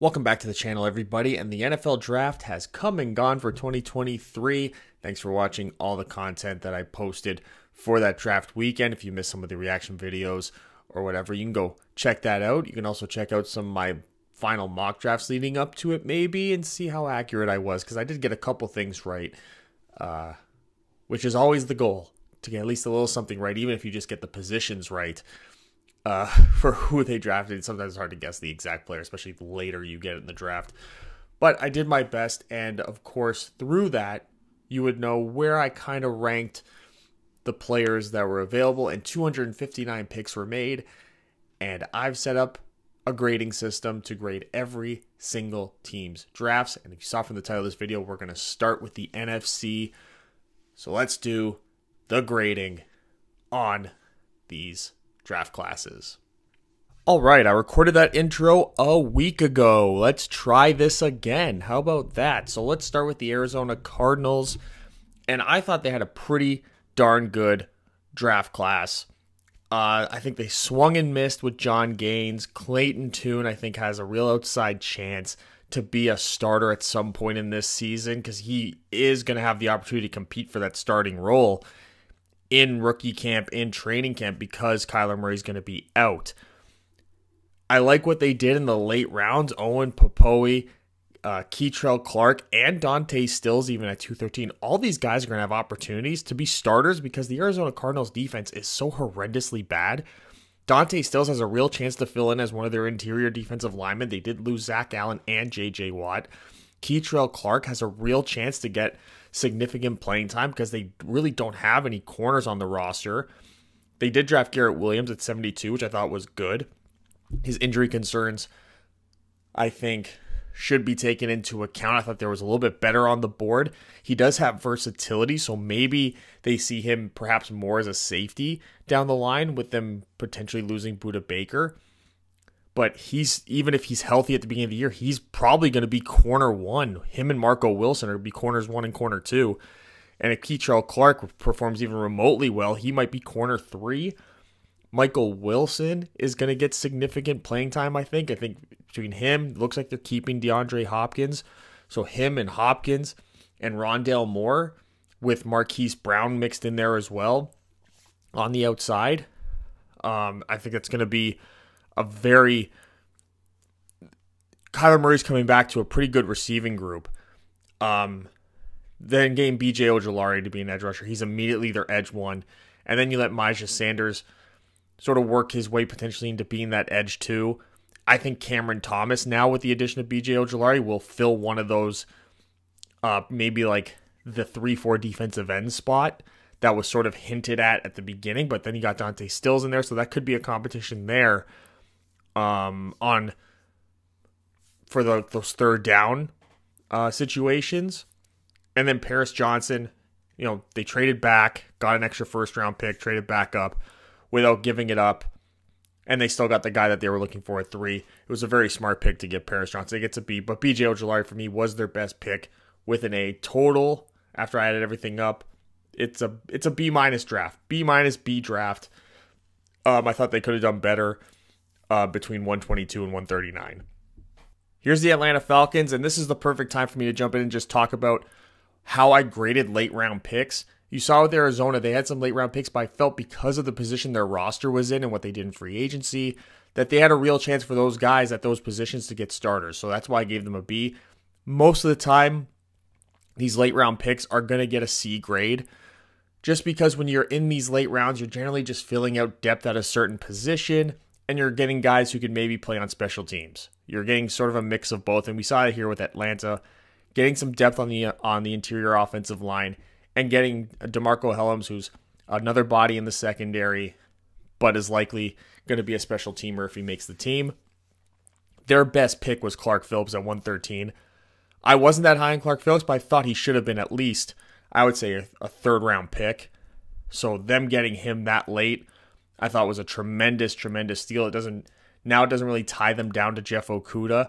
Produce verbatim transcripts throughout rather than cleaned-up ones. Welcome back to the channel, everybody, and the N F L Draft has come and gone for twenty twenty-three. Thanks for watching all the content that I posted for that draft weekend. If you missed some of the reaction videos or whatever, you can go check that out. You can also check out some of my final mock drafts leading up to it, maybe, and see how accurate I was, because I did get a couple things right, uh, which is always the goal, to get at least a little something right, even if you just get the positions right. Uh, for who they drafted, sometimes it's hard to guess the exact player, especially the later you get in the draft. But I did my best, and of course, through that, you would know where I kind of ranked the players that were available, and two hundred fifty-nine picks were made, and I've set up a grading system to grade every single team's drafts, and if you saw from the title of this video, we're going to start with the N F C, so let's do the grading on these draft classes. All right, I recorded that intro a week ago. Let's try this again. How about that? So let's start with the Arizona Cardinals. And I thought they had a pretty darn good draft class. Uh, I think they swung and missed with John Gaines. Clayton Tune, I think, has a real outside chance to be a starter at some point in this season, because he is going to have the opportunity to compete for that starting role in rookie camp, in training camp, because Kyler Murray's going to be out. I like what they did in the late rounds. Owen Popoe, uh, Keitrell Clark, and Dante Stills, even at two thirteen. All these guys are going to have opportunities to be starters because the Arizona Cardinals defense is so horrendously bad. Dante Stills has a real chance to fill in as one of their interior defensive linemen. They did lose Zach Allen and J J. Watt. Keitrell Clark has a real chance to get significant playing time because they really don't have any corners on the roster. They did draft Garrett Williams at seventy-two, which I thought was good. His injury concerns, I think, should be taken into account. I thought there was a little bit better on the board. He does have versatility, so maybe they see him perhaps more as a safety down the line, with them potentially losing Buda Baker. But he's, even if he's healthy at the beginning of the year, he's probably going to be corner one. Him and Marco Wilson are going to be corners one and corner two. And if Keitrell Clark performs even remotely well, he might be corner three. Michael Wilson is going to get significant playing time, I think. I think between him, it looks like they're keeping DeAndre Hopkins. So him and Hopkins and Rondell Moore, with Marquise Brown mixed in there as well on the outside. Um, I think that's going to be a very, Kyler Murray's coming back to a pretty good receiving group. Um, then getting B J. Ojulari to be an edge rusher. He's immediately their edge one. And then you let Myjah Sanders sort of work his way potentially into being that edge two. I think Cameron Thomas, now with the addition of B J. Ojulari, will fill one of those, uh, maybe like the three four defensive end spot that was sort of hinted at at the beginning. But then you got Dante Stills in there, so that could be a competition there. Um, on for the, those third down uh, situations. And then Paris Johnson, you know, they traded back, got an extra first round pick, traded back up without giving it up. And they still got the guy that they were looking for at three. It was a very smart pick to get Paris Johnson. It gets a B, but B J. Ojulari for me was their best pick with an A total. After I added everything up, it's a, it's a B minus draft, B minus B draft. Um, I thought they could have done better. Uh, between one twenty-two and one thirty-nine. Here's the Atlanta Falcons, and this is the perfect time for me to jump in and just talk about how I graded late round picks. You saw with Arizona, they had some late round picks, but I felt because of the position their roster was in and what they did in free agency, that they had a real chance for those guys at those positions to get starters. So that's why I gave them a B. Most of the time, these late round picks are going to get a C grade, just because when you're in these late rounds, you're generally just filling out depth at a certain position, and you're getting guys who can maybe play on special teams. You're getting sort of a mix of both, and we saw it here with Atlanta, getting some depth on the on the interior offensive line and getting DeMarco Hellams, who's another body in the secondary, but is likely going to be a special teamer if he makes the team. Their best pick was Clark Phillips at one thirteen. I wasn't that high on Clark Phillips, but I thought he should have been at least, I would say, a third-round pick. So them getting him that late, I thought was a tremendous, tremendous steal. It doesn't now it doesn't really tie them down to Jeff Okuda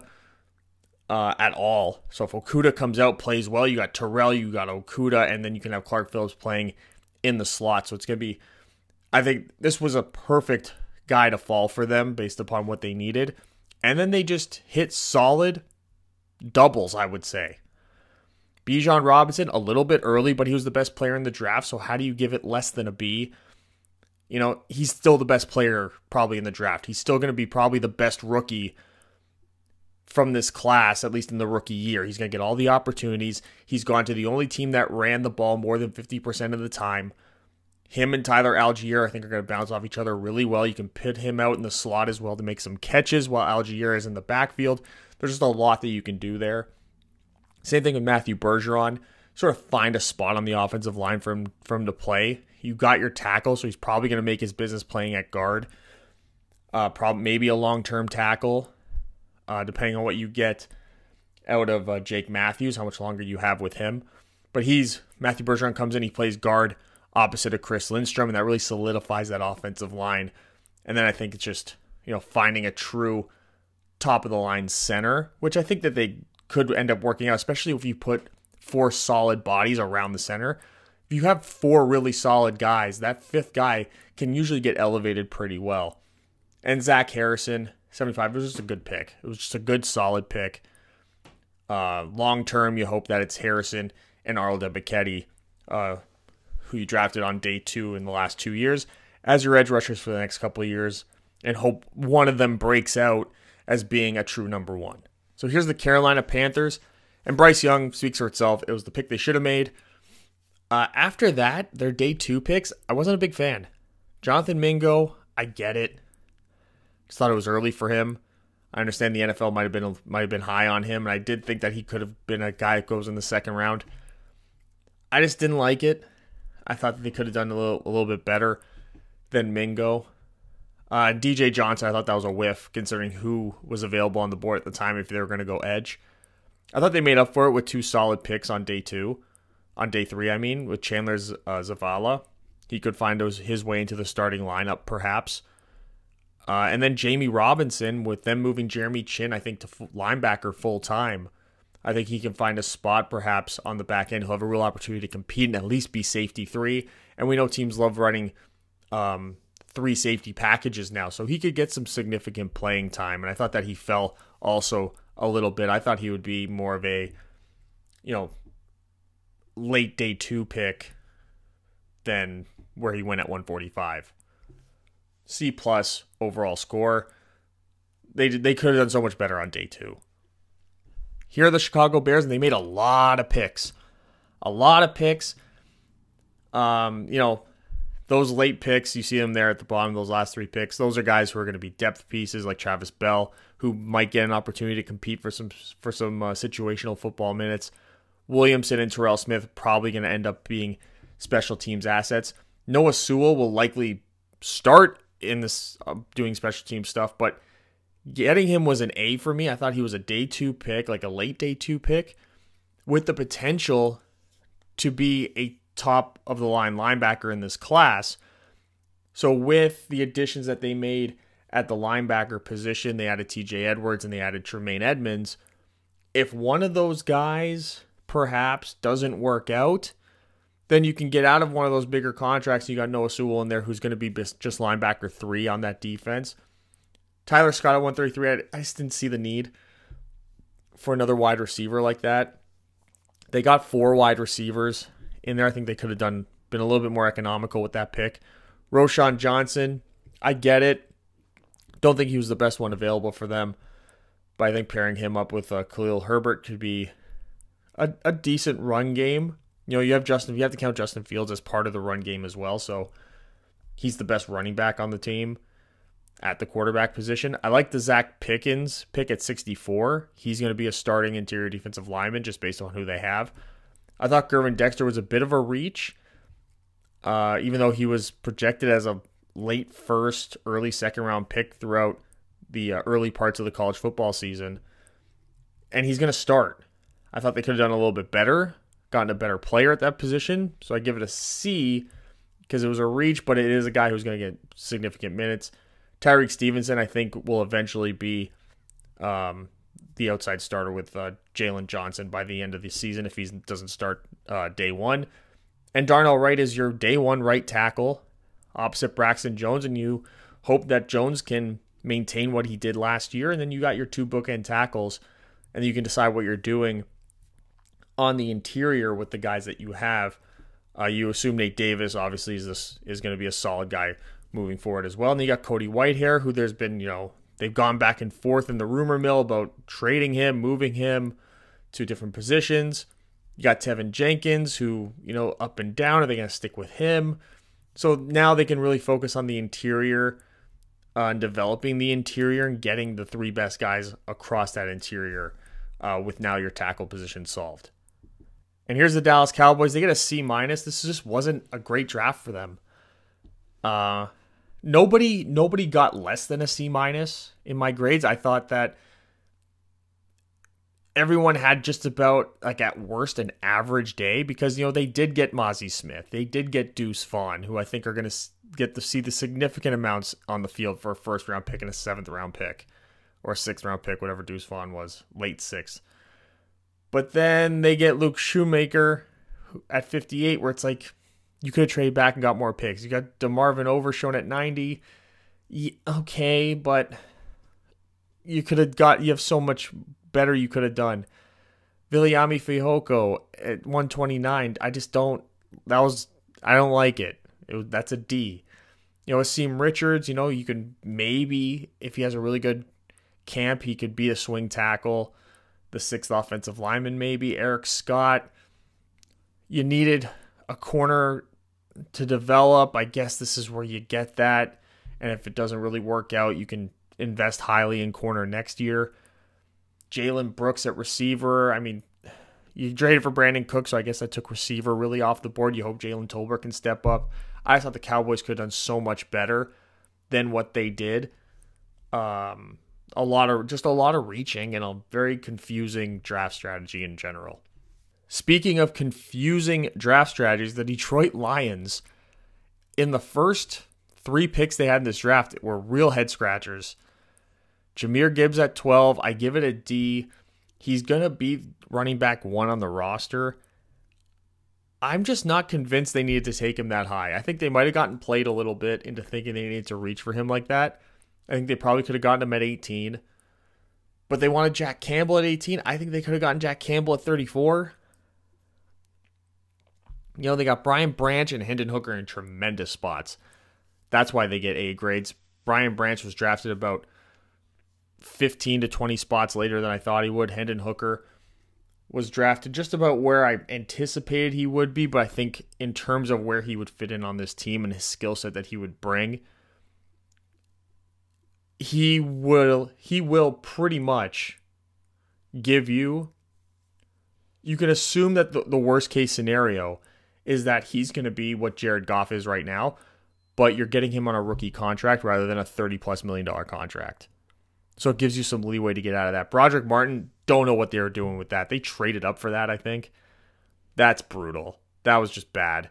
uh, at all. So if Okuda comes out, plays well, you got Terrell, you got Okuda, and then you can have Clark Phillips playing in the slot. So it's going to be, I think this was a perfect guy to fall for them based upon what they needed. And then they just hit solid doubles, I would say. Bijan Robinson, a little bit early, but he was the best player in the draft, so how do you give it less than a B? You know, he's still the best player probably in the draft. He's still going to be probably the best rookie from this class, at least in the rookie year. He's going to get all the opportunities. He's gone to the only team that ran the ball more than fifty percent of the time. Him and Tyler Algier, I think, are going to bounce off each other really well. You can pit him out in the slot as well to make some catches while Algier is in the backfield. There's just a lot that you can do there. Same thing with Matthew Bergeron. Sort of find a spot on the offensive line for him, for him to play. You got your tackle, so he's probably going to make his business playing at guard. Uh, probably maybe a long-term tackle, uh, depending on what you get out of uh, Jake Matthews, how much longer you have with him. But he's Matthew Bergeron comes in, he plays guard opposite of Chris Lindstrom, and that really solidifies that offensive line. And then I think it's just, you know, finding a true top-of-the-line center, which I think that they could end up working out, especially if you put four solid bodies around the center. If you have four really solid guys, that fifth guy can usually get elevated pretty well. And Zach Harrison, seventy-five, was just a good pick. It was just a good, solid pick. Uh, long-term, you hope that it's Harrison and Arlo DeBicchetti, uh, who you drafted on day two in the last two years, as your edge rushers for the next couple of years, and hope one of them breaks out as being a true number one. So here's the Carolina Panthers. And Bryce Young speaks for itself. It was the pick they should have made. Uh, after that, their day two picks, I wasn't a big fan. Jonathan Mingo, I get it. Just thought it was early for him. I understand the N F L might have been might have been high on him, and I did think that he could have been a guy that goes in the second round. I just didn't like it. I thought that they could have done a little a little bit better than Mingo. Uh, D J Johnson, I thought that was a whiff, considering who was available on the board at the time if they were going to go edge. I thought they made up for it with two solid picks on day two. On day three, I mean, with Chandler uh, Zavala. He could find those, his way into the starting lineup, perhaps. Uh, and then Jamie Robinson, with them moving Jeremy Chinn, I think, to linebacker full-time. I think he can find a spot, perhaps, on the back end. He'll have a real opportunity to compete and at least be safety three. And we know teams love running Um, three safety packages now, so he could get some significant playing time. And I thought that he fell also a little bit. I thought he would be more of a, you know, late day two pick than where he went at one forty-five. C plus overall score. They they could have done so much better on day two. Here are the Chicago Bears, and they made a lot of picks, a lot of picks. Um, you know. Those late picks, you see them there at the bottom of those last three picks. Those are guys who are going to be depth pieces like Travis Bell, who might get an opportunity to compete for some for some uh, situational football minutes. Williamson and Terrell Smith probably going to end up being special teams assets. Noah Sewell will likely start in this uh, doing special team stuff, but getting him was an A for me. I thought he was a day two pick, like a late day two pick, with the potential to be a top of the line linebacker in this class. So with the additions that they made at the linebacker position, they added T J Edwards and they added Tremaine Edmonds. If one of those guys perhaps doesn't work out, then you can get out of one of those bigger contracts. You got Noah Sewell in there, who's going to be just linebacker three on that defense. Tyler Scott at one thirty-three, I just didn't see the need for another wide receiver like that. They got four wide receivers in there. I think they could have done been a little bit more economical with that pick. Roschon Johnson, I get it. Don't think he was the best one available for them, but I think pairing him up with uh, Khalil Herbert could be a, a decent run game. You know, you have Justin. You have to count Justin Fields as part of the run game as well. So he's the best running back on the team at the quarterback position. I like the Zach Pickens pick at sixty-four. He's going to be a starting interior defensive lineman just based on who they have. I thought Gervin Dexter was a bit of a reach, uh, even though he was projected as a late first, early second round pick throughout the uh, early parts of the college football season. And he's going to start. I thought they could have done a little bit better, gotten a better player at that position. So I give it a C because it was a reach, but it is a guy who's going to get significant minutes. Tyreek Stevenson, I think, will eventually be Um, the outside starter with uh, Jalen Johnson by the end of the season if he doesn't start uh, day one. And Darnell Wright is your day one right tackle opposite Braxton Jones, and you hope that Jones can maintain what he did last year, and then you got your two bookend tackles, and you can decide what you're doing on the interior with the guys that you have. Uh, you assume Nate Davis, obviously, is this is going to be a solid guy moving forward as well. And then you got Cody Whitehair, who there's been, you know, they've gone back and forth in the rumor mill about trading him, moving him to different positions. You got Tevin Jenkins, who, you know, up and down, are they going to stick with him? So now they can really focus on the interior, uh, and developing the interior and getting the three best guys across that interior, uh, with now your tackle position solved. And here's the Dallas Cowboys. They get a C minus. This just wasn't a great draft for them. Uh, nobody, nobody got less than a C minus in my grades. I thought that everyone had just about, like, at worst, an average day, because, you know, they did get Mozzie Smith. They did get Deuce Vaughn, who I think are going to get to see the significant amounts on the field for a first round pick and a seventh round pick, or a sixth round pick, whatever Deuce Vaughn was, late sixth. But then they get Luke Shoemaker at fifty-eight, where it's like, you could have traded back and got more picks. You got DeMarvin Overshone at ninety. Yeah, okay, but you could have got, you have so much better you could have done. Viliami Fihoko at one twenty-nine. I just don't, that was, I don't like it. it that's a D. You know, Asim Richards, you know, you can maybe, if he has a really good camp, he could be a swing tackle, the sixth offensive lineman maybe. Eric Scott, you needed a corner to develop. I guess this is where you get that. And if it doesn't really work out, you can invest highly in corner next year. Jalen Brooks at receiver. I mean, you traded for Brandon Cook, so I guess I took receiver really off the board. You hope Jalen Tolbert can step up. I just thought the Cowboys could have done so much better than what they did. Um, a lot of just a lot of reaching and a very confusing draft strategy in general. Speaking of confusing draft strategies, the Detroit Lions, in the first three picks they had in this draft, were real head scratchers. Jameer Gibbs at twelve. I give it a D. He's going to be running back one on the roster. I'm just not convinced they needed to take him that high. I think they might have gotten played a little bit into thinking they needed to reach for him like that. I think they probably could have gotten him at eighteen. But they wanted Jack Campbell at eighteen. I think they could have gotten Jack Campbell at thirty-four. You know, they got Brian Branch and Hendon Hooker in tremendous spots. That's why they get A grades. Brian Branch was drafted about fifteen to twenty spots later than I thought he would. Hendon Hooker was drafted just about where I anticipated he would be, but I think in terms of where he would fit in on this team and his skill set that he would bring, he will he will pretty much give you, you can assume that the, the worst case scenario is that he's going to be what Jared Goff is right now, but you're getting him on a rookie contract rather than a thirty plus million dollar contract. So it gives you some leeway to get out of that. Broderick Martin, don't know what they were doing with that. They traded up for that, I think. That's brutal. That was just bad.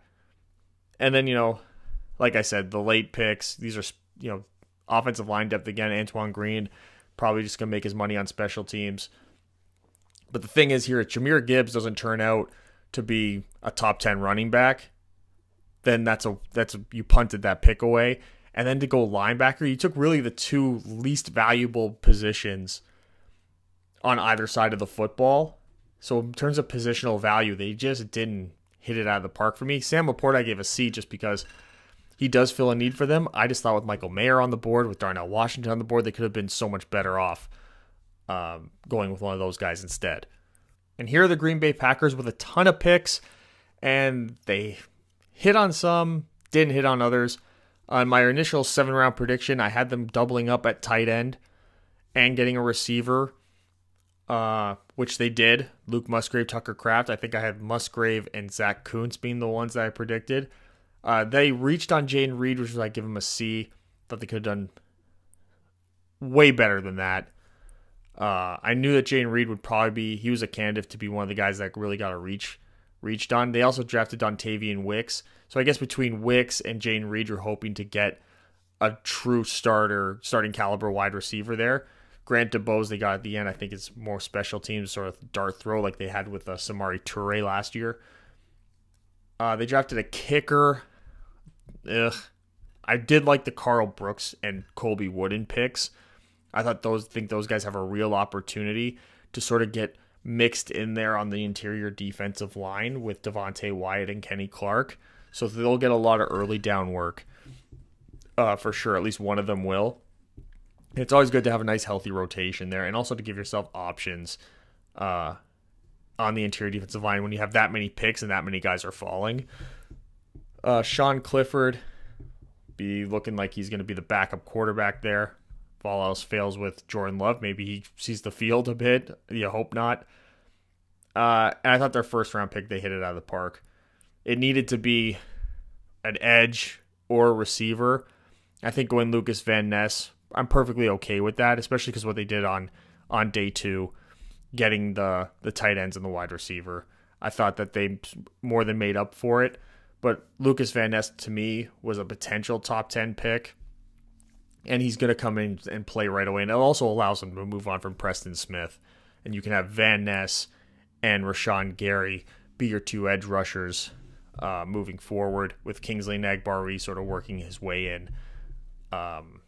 And then, you know, like I said, the late picks, these are, you know, offensive line depth again. Antoine Green, probably just going to make his money on special teams. But the thing is here, if Jameer Gibbs doesn't turn out to be a top ten running back, then that's a, that's a, you punted that pick away. And then to go linebacker, you took really the two least valuable positions on either side of the football. So in terms of positional value, they just didn't hit it out of the park for me. Sam Laporte, I gave a C just because he does fill a need for them. I just thought with Michael Mayer on the board, with Darnell Washington on the board, they could have been so much better off um, going with one of those guys instead. And here are the Green Bay Packers with a ton of picks, and they hit on some, didn't hit on others. On my initial seven round prediction, I had them doubling up at tight end and getting a receiver, uh, which they did. Luke Musgrave, Tucker Kraft. I think I had Musgrave and Zach Kuntz being the ones that I predicted. Uh, they reached on Jayden Reed, which was, I give them a C. Thought they could have done way better than that. Uh, I knew that Jayden Reed would probably be, he was a candidate to be one of the guys that really got a reach. reached on. They also drafted Dontavian Wicks. So I guess between Wicks and Jayden Reed, you're hoping to get a true starter, starting caliber wide receiver there. Grant DeBose they got at the end, I think it's more special teams, sort of dart throw like they had with uh, Samori Toure last year. Uh, they drafted a kicker. Ugh. I did like the Carl Brooks and Colby Wooden picks. I thought those think those guys have a real opportunity to sort of get mixed in there on the interior defensive line with Devontae Wyatt and Kenny Clark. So they'll get a lot of early down work uh, for sure. At least one of them will. And it's always good to have a nice, healthy rotation there, and also to give yourself options uh, on the interior defensive line when you have that many picks and that many guys are falling. Uh, Sean Clifford be looking like he's going to be the backup quarterback there. If all else fails with Jordan Love, maybe he sees the field a bit. You hope not. Uh, and I thought their first-round pick, they hit it out of the park. It needed to be an edge or a receiver. I think going Lucas Van Ness, I'm perfectly okay with that, especially because what they did on on day two, getting the, the tight ends and the wide receiver. I thought that they more than made up for it. But Lucas Van Ness, to me, was a potential top ten pick. And he's going to come in and play right away. And it also allows him to move on from Preston Smith. And you can have Van Ness and Rashawn Gary be your two edge rushers uh, moving forward, with Kingsley Nagbari sort of working his way in um,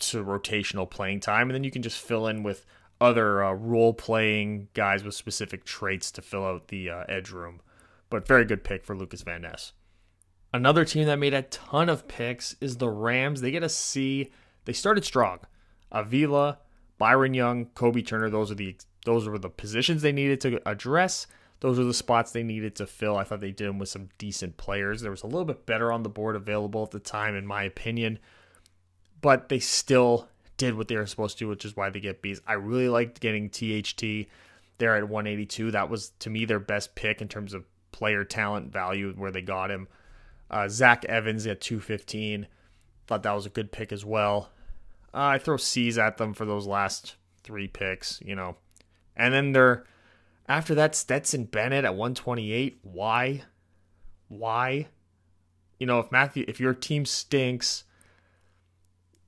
to rotational playing time. And then you can just fill in with other uh, role-playing guys with specific traits to fill out the uh, edge room. But very good pick for Lucas Van Ness. Another team that made a ton of picks is the Rams. They get a C. They started strong. Avila, Byron Young, Kobe Turner. Those are the those were the positions they needed to address. Those are the spots they needed to fill. I thought they did them with some decent players. There was a little bit better on the board available at the time, in my opinion. But they still did what they were supposed to, which is why they get B's. I really liked getting T H T there at one eighty-two. That was, to me, their best pick in terms of player talent value, where they got him. Uh, Zach Evans at two fifteen. Thought that was a good pick as well. Uh, I throw C's at them for those last three picks, you know. And then they're, after that, Stetson Bennett at one twenty-eight. Why? Why? You know, if Matthew, if your team stinks,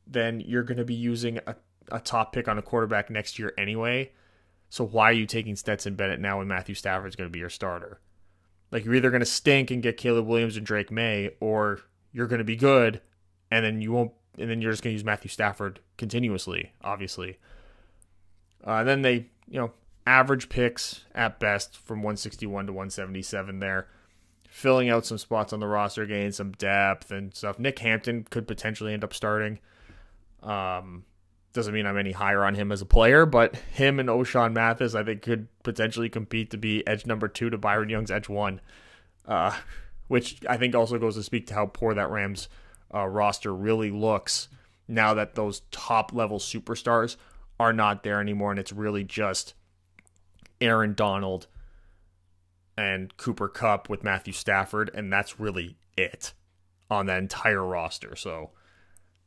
then you're going to be using a, a top pick on a quarterback next year anyway. So why are you taking Stetson Bennett now when Matthew Stafford's going to be your starter? Like, you're either going to stink and get Caleb Williams and Drake May, or you're going to be good, and then you won't, and then you're just going to use Matthew Stafford continuously, obviously. Uh, then they, you know, average picks at best from one sixty-one to one seventy-seven there, filling out some spots on the roster, gaining some depth and stuff. Nick Hampton could potentially end up starting. Um, doesn't mean I'm any higher on him as a player, but him and O'Shawn Mathis, I think, could potentially compete to be edge number two to Byron Young's edge one, uh, which I think also goes to speak to how poor that Rams uh, roster really looks now that those top-level superstars are not there anymore, and it's really just Aaron Donald and Cooper Kupp with Matthew Stafford, and that's really it on that entire roster, so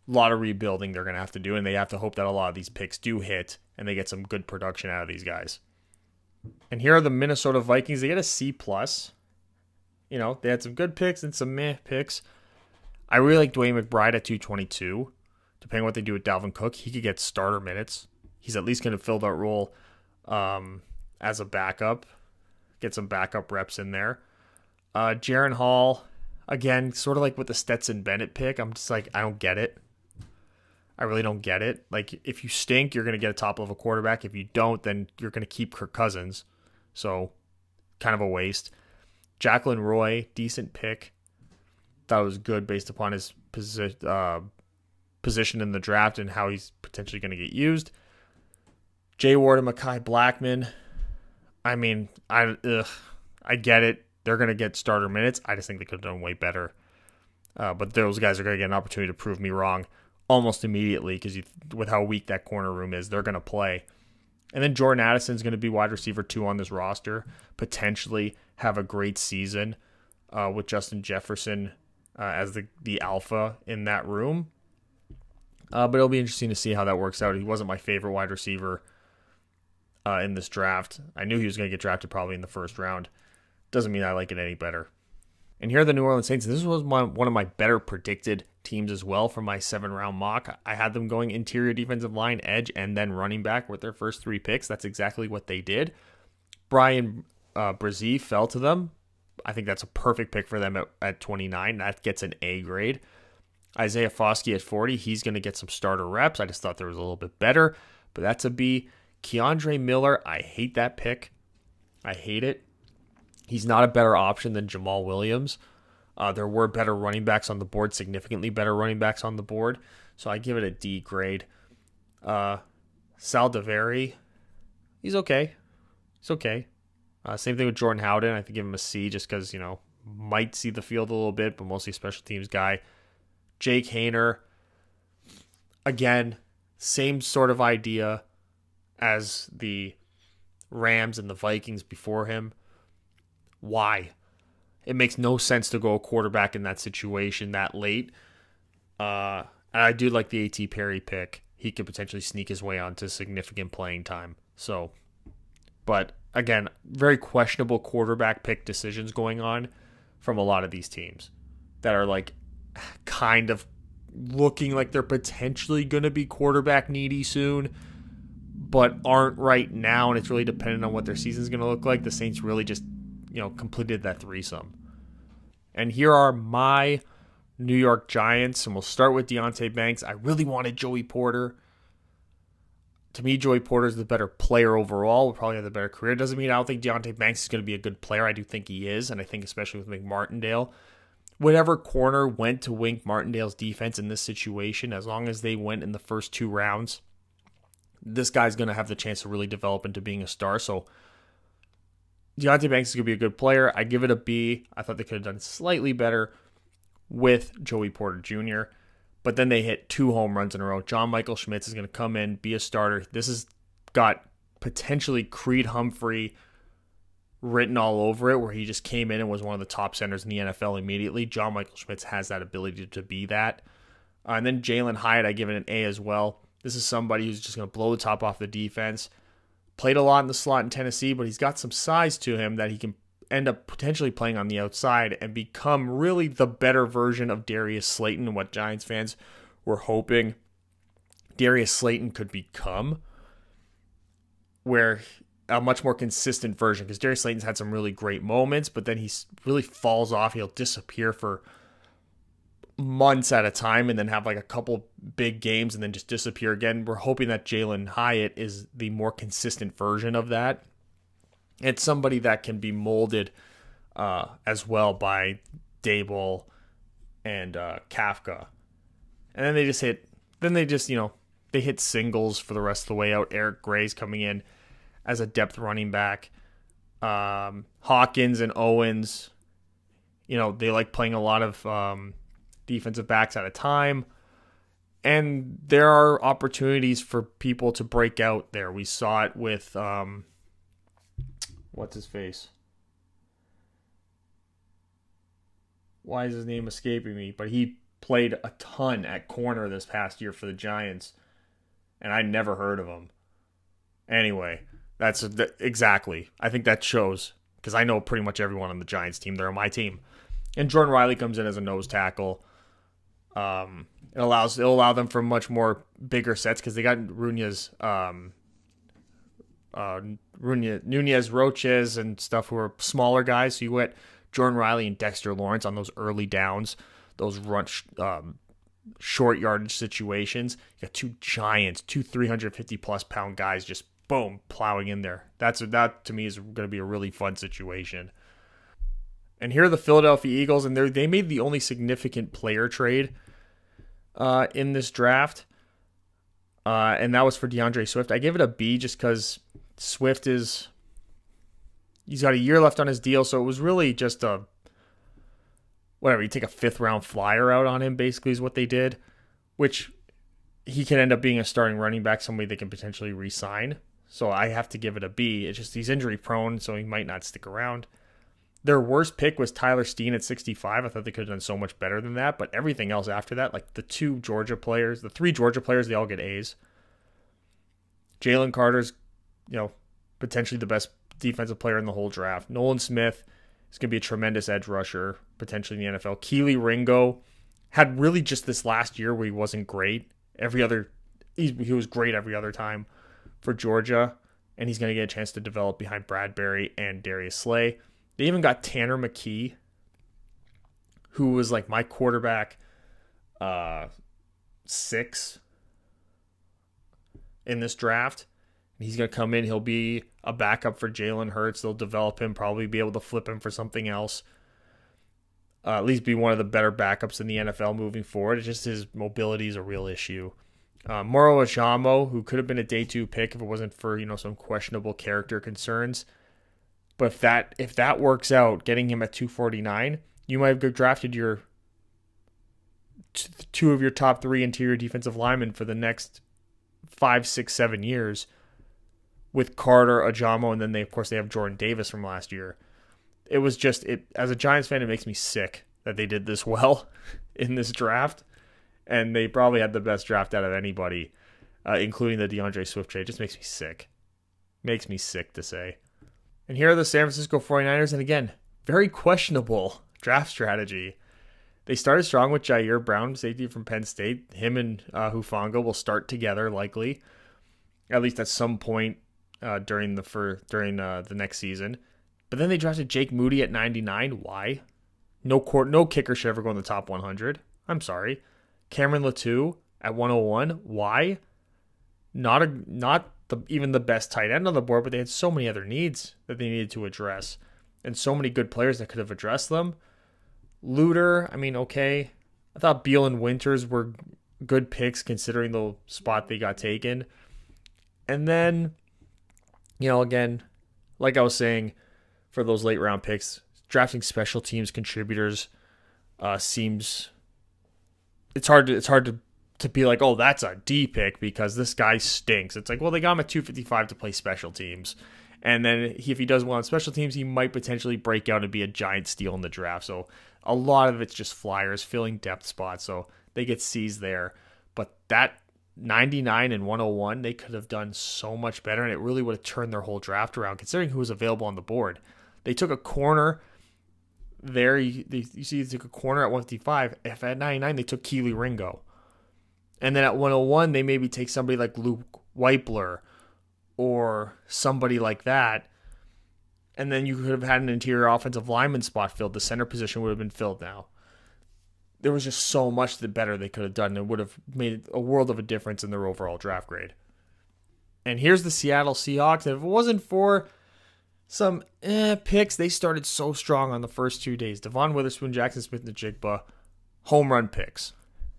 a lot of rebuilding they're going to have to do, and they have to hope that a lot of these picks do hit and they get some good production out of these guys. And here are the Minnesota Vikings. They get a C plus. You know, they had some good picks and some meh picks. I really like Dwayne McBride at two twenty-two. Depending on what they do with Dalvin Cook, he could get starter minutes. He's at least going to fill that role um, as a backup. Get some backup reps in there. Uh, Jaren Hall, again, sort of like with the Stetson Bennett pick. I'm just like, I don't get it. I really don't get it. Like, if you stink, you're going to get a top-level quarterback. If you don't, then you're going to keep Kirk Cousins. So, kind of a waste. Jacqueline Roy, decent pick. That was good based upon his posi uh, position in the draft and how he's potentially going to get used. Jay Ward and Mekhi Blackman. I mean, I ugh, I get it. They're going to get starter minutes. I just think they could have done way better. Uh, but those guys are going to get an opportunity to prove me wrong almost immediately, because with how weak that corner room is, they're going to play. And then Jordan Addison's going to be wide receiver two on this roster, potentially have a great season uh, with Justin Jefferson uh, as the, the alpha in that room. Uh, but it'll be interesting to see how that works out. He wasn't my favorite wide receiver uh, in this draft. I knew he was going to get drafted probably in the first round. Doesn't mean I like it any better. And here are the New Orleans Saints. This was my, one of my better predicted teams as well for my seven-round mock. I had them going interior defensive line, edge, and then running back with their first three picks. That's exactly what they did. Brian uh, Brzee fell to them. I think that's a perfect pick for them at, at twenty-nine. That gets an A grade. Isaiah Foskey at forty, he's going to get some starter reps. I just thought there was a little bit better, but that's a B. Keandre Miller, I hate that pick. I hate it. He's not a better option than Jamal Williams. Uh, there were better running backs on the board, significantly better running backs on the board. So I give it a D grade. Uh, Saldivari, he's okay. He's okay. Uh, same thing with Jordan Howden. I have to give him a C just because, you know, might see the field a little bit, but mostly special teams guy. Jake Haener, again, same sort of idea as the Rams and the Vikings before him. Why? It makes no sense to go quarterback in that situation that late. Uh, and I do like the A T. Perry pick. He could potentially sneak his way onto significant playing time. So, but again, very questionable quarterback pick decisions going on from a lot of these teams that are like kind of looking like they're potentially going to be quarterback needy soon, but aren't right now, and it's really dependent on what their season's going to look like. The Saints really just, you know, completed that threesome. And here are my New York Giants, and we'll start with Deonte Banks. I really wanted Joey Porter. To me, Joey Porter is the better player overall. We'll probably have the better career. Doesn't mean I don't think Deonte Banks is going to be a good player. I do think he is, and I think especially with Wink Martindale. Whatever corner went to Wink Martindale's defense in this situation, as long as they went in the first two rounds, this guy's going to have the chance to really develop into being a star. So Deonte Banks is going to be a good player. I give it a B. I thought they could have done slightly better with Joey Porter Junior, but then they hit two home runs in a row. John Michael Schmitz is going to come in, be a starter. This has got potentially Creed Humphrey written all over it, where he just came in and was one of the top centers in the N F L immediately. John Michael Schmitz has that ability to be that. Uh, and then Jalen Hyatt, I give it an A as well. This is somebody who's just going to blow the top off the defense. Played a lot in the slot in Tennessee, but he's got some size to him that he can end up potentially playing on the outside and become really the better version of Darius Slayton, what Giants fans were hoping Darius Slayton could become, where a much more consistent version, because Darius Slayton's had some really great moments, but then he really falls off. He'll disappear for months at a time and then have like a couple big games and then just disappear again. We're hoping that Jalen Hyatt is the more consistent version of that. It's somebody that can be molded uh, as well by Daboll and uh, Kafka. And then they just hit, then they just, you know, they hit singles for the rest of the way out. Eric Gray's coming in as a depth running back. Um, Hawkins and Owens, you know, they like playing a lot of um, defensive backs at a time. And there are opportunities for people to break out there. We saw it with um, what's his face? Why is his name escaping me? But he played a ton at corner this past year for the Giants, and I never heard of him. Anyway, that's that, exactly. I think that shows, because I know pretty much everyone on the Giants team. They're on my team. And Jordan Riley comes in as a nose tackle. Um, it allows it'll allow them for much more bigger sets, because they got Runya's um, uh, Runya, Nunez Roches and stuff who are smaller guys. So you went Jordan Riley and Dexter Lawrence on those early downs, those run um, short yardage situations. You got two giants, two three hundred fifty plus pound guys just boom plowing in there. That's that to me is going to be a really fun situation. And here are the Philadelphia Eagles, and they they made the only significant player trade uh, in this draft, uh, and that was for DeAndre Swift. I gave it a B just because Swift is he's got a year left on his deal, so it was really just a whatever. You take a fifth round flyer out on him, basically is what they did, which he can end up being a starting running back, somebody they can potentially re-sign. So I have to give it a B. It's just he's injury prone, so he might not stick around. Their worst pick was Tyler Steen at sixty-five. I thought they could have done so much better than that, but everything else after that, like the two Georgia players, the three Georgia players, they all get A's. Jalen Carter's, you know, potentially the best defensive player in the whole draft. Nolan Smith is going to be a tremendous edge rusher, potentially in the N F L. Kelee Ringo had really just this last year where he wasn't great. Every other, he, he was great every other time for Georgia, and he's going to get a chance to develop behind Bradbury and Darius Slay. They even got Tanner McKee, who was like my quarterback uh, six in this draft. He's going to come in. He'll be a backup for Jalen Hurts. They'll develop him, probably be able to flip him for something else. Uh, at least be one of the better backups in the N F L moving forward. It's just his mobility is a real issue. Uh, Moro Ajamo, who could have been a day two pick if it wasn't for, you know, some questionable character concerns. But if that if that works out, getting him at two forty-nine, you might have drafted your two of your top three interior defensive linemen for the next five, six, seven years with Carter, Ajamo, and then they of course they have Jordan Davis from last year. It was just it as a Giants fan, it makes me sick that they did this well in this draft. And they probably had the best draft out of anybody, uh, including the DeAndre Swift trade. It just makes me sick. Makes me sick to say. And here are the San Francisco 49ers. And again, very questionable draft strategy. They started strong with Jair Brown, safety from Penn State. Him and uh, Hufanga will start together likely, at least at some point uh, during the for, during uh, the next season. But then they drafted Jake Moody at ninety-nine. Why? No court, no kicker should ever go in the top one hundred. I'm sorry. Cameron Latou at one oh one. Why? Not a not the, even the best tight end on the board, but they had so many other needs that they needed to address, and so many good players that could have addressed them. Luter, I mean, okay. I thought Beal and Winters were good picks considering the spot they got taken. And then, you know, again, like I was saying, for those late round picks, drafting special teams contributors uh, seems. It's hard to it's hard to, to be like, oh, that's a D pick because this guy stinks. It's like, well, they got him at two fifty-five to play special teams. And then he, if he does well on special teams, he might potentially break out and be a giant steal in the draft. So a lot of it's just flyers filling depth spots. So they get C's there. But that ninety-nine and one oh one, they could have done so much better. And it really would have turned their whole draft around considering who was available on the board. They took a corner. There, you, you see they took a corner at one fifty-five. If at ninety-nine, they took Keely Ringo. And then at one oh one, they maybe take somebody like Luke Weipler or somebody like that. And then you could have had an interior offensive lineman spot filled. The center position would have been filled now. There was just so much the better they could have done. It would have made a world of a difference in their overall draft grade. And here's the Seattle Seahawks. And if it wasn't for Some eh, picks, they started so strong on the first two days. Devon Witherspoon, Jackson Smith-Njigba, home run picks.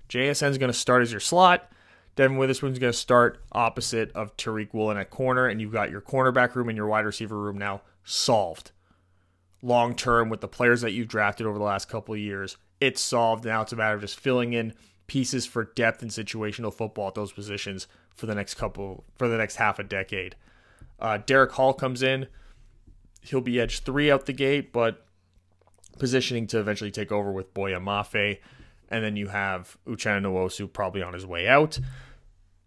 J S N's going to start as your slot. Devon Witherspoon's going to start opposite of Tariq Woolen at corner, and you've got your cornerback room and your wide receiver room now solved. Long-term, with the players that you've drafted over the last couple of years, it's solved. Now it's a matter of just filling in pieces for depth and situational football at those positions for the next couple, for the next half a decade. Uh, Derek Hall comes in. He'll be edge three out the gate, but positioning to eventually take over with Boye Mafe. And then you have Uchenna Nwosu probably on his way out.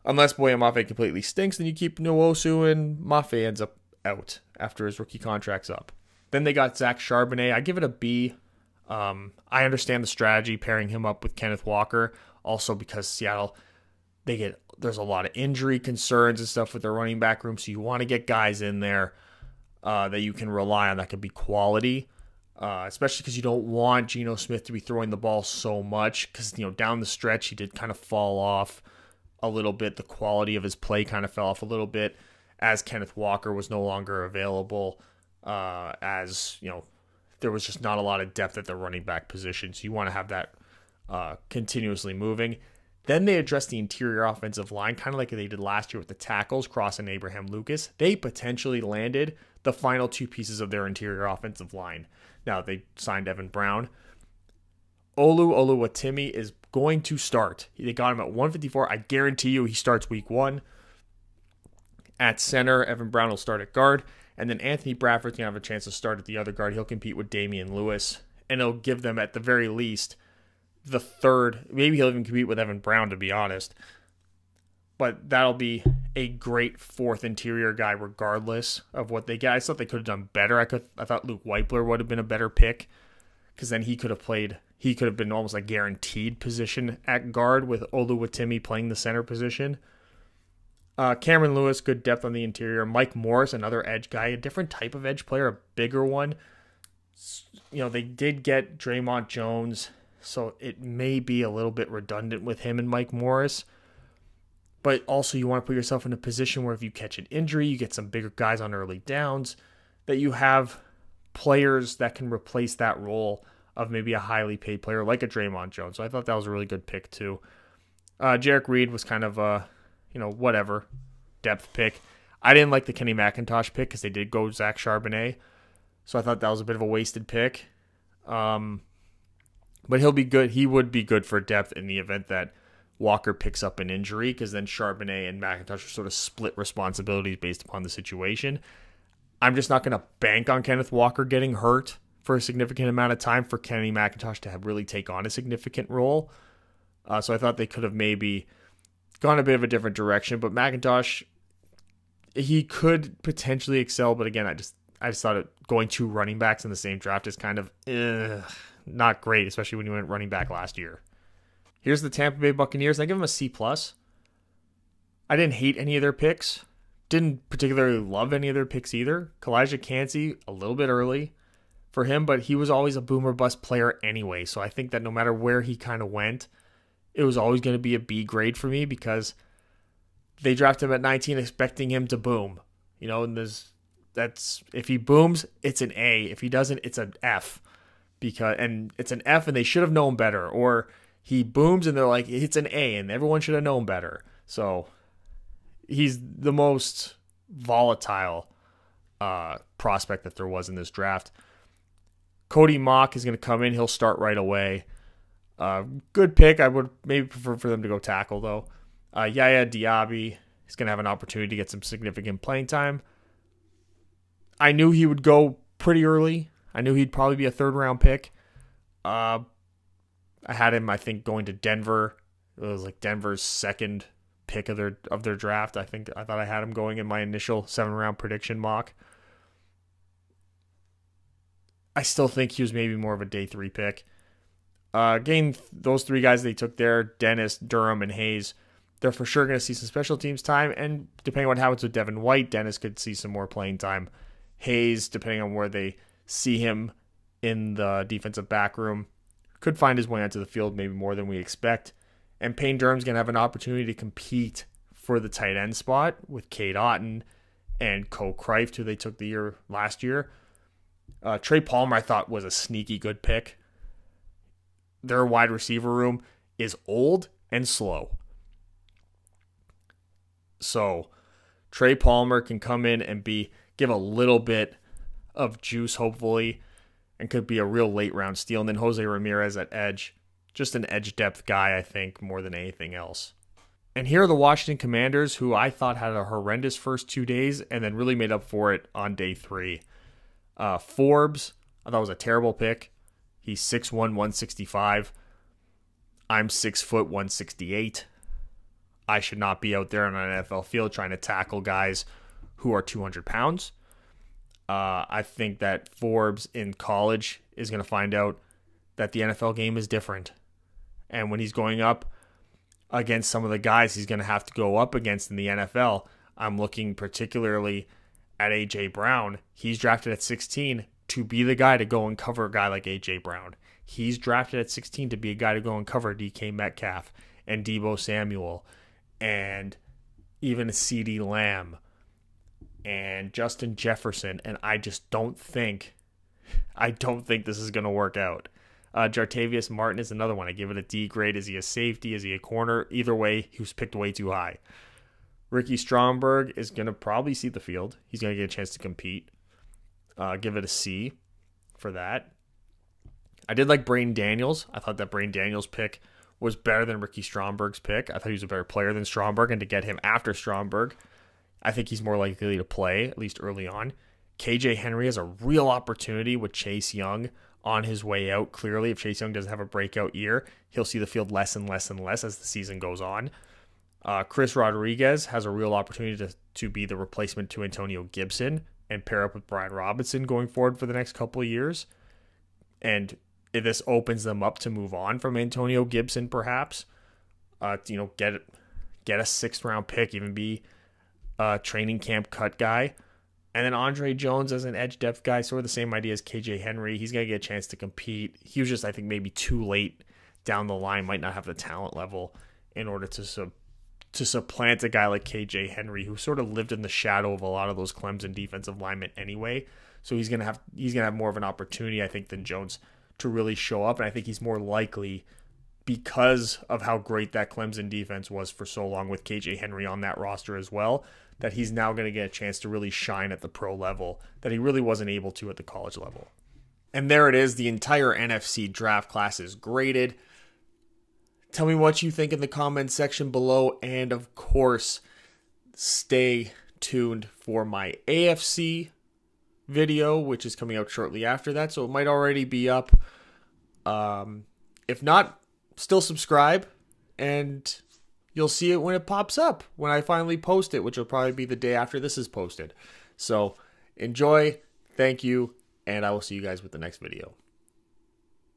Unless Boye Mafe completely stinks, then you keep Nwosu and Mafe ends up out after his rookie contract's up. Then they got Zach Charbonnet. I give it a B. Um, I understand the strategy pairing him up with Kenneth Walker. Also because Seattle, they get there's a lot of injury concerns and stuff with their running back room, so you want to get guys in there Uh, that you can rely on that could be quality, uh, especially because you don't want Geno Smith to be throwing the ball so much because, you know, down the stretch he did kind of fall off a little bit. The quality of his play kind of fell off a little bit as Kenneth Walker was no longer available, uh, as, you know, there was just not a lot of depth at the running back position. So you want to have that uh, continuously moving. Then they addressed the interior offensive line, kind of like they did last year with the tackles, Cross and Abraham Lucas. They potentially landed the final two pieces of their interior offensive line. Now they signed Evan Brown. Olu Oluwatimi is going to start. They got him at one fifty-four. I guarantee you he starts week one. At center, Evan Brown will start at guard. And then Anthony Bradford's going to have a chance to start at the other guard. He'll compete with Damian Lewis. And it'll give them, at the very least, the third, maybe he'll even compete with Evan Brown, to be honest. But that'll be a great fourth interior guy regardless of what they get. I thought they could have done better. I could, I thought Luke Weipler would have been a better pick because then he could have played, he could have been almost a guaranteed position at guard with Oluwatimi playing the center position. Uh, Cameron Lewis, good depth on the interior. Mike Morris, another edge guy, a different type of edge player, a bigger one. You know, they did get Draymond Jones, so it may be a little bit redundant with him and Mike Morris. But also you want to put yourself in a position where if you catch an injury, you get some bigger guys on early downs, that you have players that can replace that role of maybe a highly paid player like a Draymond Jones. So I thought that was a really good pick too. Uh, Jarek Reed was kind of a, you know, whatever depth pick. I didn't like the Kenny McIntosh pick because they did go Zach Charbonnet. So I thought that was a bit of a wasted pick. Um, but he'll be good. He would be good for depth in the event that Walker picks up an injury, because then Charbonnet and McIntosh are sort of split responsibilities based upon the situation. I'm just not going to bank on Kenneth Walker getting hurt for a significant amount of time for Kenny McIntosh to have really take on a significant role. Uh, so I thought they could have maybe gone a bit of a different direction, but McIntosh, he could potentially excel. But again, I just, I just thought it, going two running backs in the same draft is kind of ugh, not great, especially when you went running back last year. Here's the Tampa Bay Buccaneers. I give them a C plus. I didn't hate any of their picks. Didn't particularly love any of their picks either. Kalijah Kancey, a little bit early for him, but he was always a boom or bust player anyway. So I think that no matter where he kind of went, it was always going to be a B grade for me, because they drafted him at nineteen expecting him to boom. You know, and there's, that's, if he booms, it's an A. If he doesn't, it's an F. Because, and it's an F and they should have known better. Or he booms and they're like, it's an A and everyone should have known better. So he's the most volatile uh, prospect that there was in this draft. Cody Mock is going to come in. He'll start right away. Uh, good pick. I would maybe prefer for them to go tackle, though. Uh, Yaya Diaby is going to have an opportunity to get some significant playing time. I knew he would go pretty early. I knew he'd probably be a third-round pick. Uh I had him, I think, going to Denver. It was like Denver's second pick of their of their draft. I think I thought I had him going in my initial seven round prediction mock. I still think he was maybe more of a day three pick. Uh, again, those three guys they took there, Dennis, Durham, and Hayes, they're for sure going to see some special teams time. And depending on what happens with Devin White, Dennis could see some more playing time. Hayes, depending on where they see him in the defensive back room, could find his way onto the field maybe more than we expect. And Payne Durham's going to have an opportunity to compete for the tight end spot with Cade Otton and Ko Krieft, who they took the year last year. Uh, Trey Palmer, I thought, was a sneaky good pick. Their wide receiver room is old and slow. So Trey Palmer can come in and be give a little bit of juice, hopefully, and could be a real late-round steal. And then Jose Ramirez at edge. Just an edge depth guy, I think, more than anything else. And here are the Washington Commanders, who I thought had a horrendous first two days and then really made up for it on day three. Uh, Forbes, I thought was a terrible pick. He's six one, one sixty-five. I'm six foot, one sixty-eight. I should not be out there on an N F L field trying to tackle guys who are two hundred pounds. Uh, I think that Forbes in college is going to find out that the N F L game is different. And when he's going up against some of the guys he's going to have to go up against in the N F L, I'm looking particularly at A J. Brown. He's drafted at sixteen to be the guy to go and cover a guy like A J. Brown. He's drafted at sixteen to be a guy to go and cover D K Metcalf and Deebo Samuel and even CeeDee Lamb and Justin Jefferson. And I just don't think, I don't think this is going to work out. Uh, Jartavius Martin is another one. I give it a D grade. Is he a safety? Is he a corner? Either way, he was picked way too high. Ricky Stromberg is going to probably see the field. He's going to get a chance to compete. Uh, give it a C for that. I did like Brayden Daniels. I thought that Brayden Daniels' pick was better than Ricky Stromberg's pick. I thought he was a better player than Stromberg, and to get him after Stromberg, I think he's more likely to play, at least early on. K J Henry has a real opportunity with Chase Young on his way out. Clearly, if Chase Young doesn't have a breakout year, he'll see the field less and less and less as the season goes on. Uh, Chris Rodriguez has a real opportunity to, to be the replacement to Antonio Gibson and pair up with Brian Robinson going forward for the next couple of years. And if this opens them up to move on from Antonio Gibson, perhaps. Uh, you know, get, get a sixth-round pick, even be a training camp cut guy. And then Andre Jones as an edge depth guy, sort of the same idea as K J Henry. He's going to get a chance to compete. He was just, I think, maybe too late down the line might not have the talent level in order to sub to supplant a guy like K J Henry, who sort of lived in the shadow of a lot of those Clemson defensive linemen anyway. So he's gonna have he's gonna have more of an opportunity, I think, than Jones to really show up. And I think he's more likely, because of how great that Clemson defense was for so long with K J Henry on that roster as well, that he's now going to get a chance to really shine at the pro level that he really wasn't able to at the college level. And there it is. The entire N F C draft class is graded. Tell me what you think in the comments section below. And of course, stay tuned for my A F C video, which is coming out shortly after that. So it might already be up. Um, if not, still subscribe, and you'll see it when it pops up, when I finally post it, which will probably be the day after this is posted. So enjoy. Thank you. And I will see you guys with the next video.